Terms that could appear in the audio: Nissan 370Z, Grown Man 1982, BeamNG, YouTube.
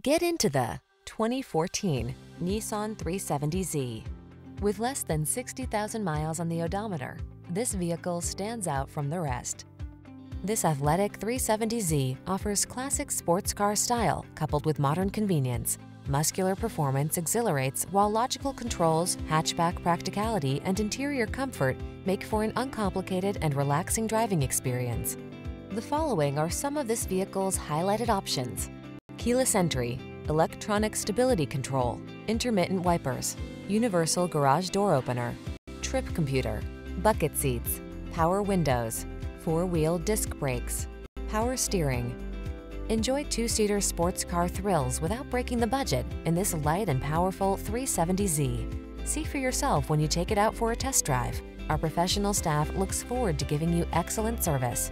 Get into the 2014 Nissan 370Z. With less than 60,000 miles on the odometer, this vehicle stands out from the rest. This athletic 370Z offers classic sports car style coupled with modern convenience. Muscular performance exhilarates, while logical controls, hatchback practicality, and interior comfort make for an uncomplicated and relaxing driving experience. The following are some of this vehicle's highlighted options: keyless entry, electronic stability control, intermittent wipers, universal garage door opener, trip computer, bucket seats, power windows, four-wheel disc brakes, power steering. Enjoy two-seater sports car thrills without breaking the budget in this light and powerful 370Z. See for yourself when you take it out for a test drive. Our professional staff looks forward to giving you excellent service.